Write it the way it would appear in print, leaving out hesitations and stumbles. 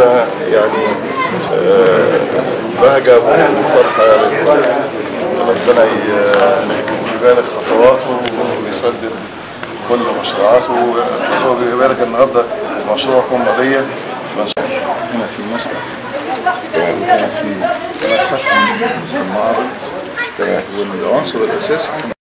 لنا يعني بهجة وفرحة، ربنا يبارك خطواته ويسدد كل مشروعاته. ويبارك النهارده مشروعكم مضية، هنا في مصر، هنا في المعارض، والعنصر الأساسي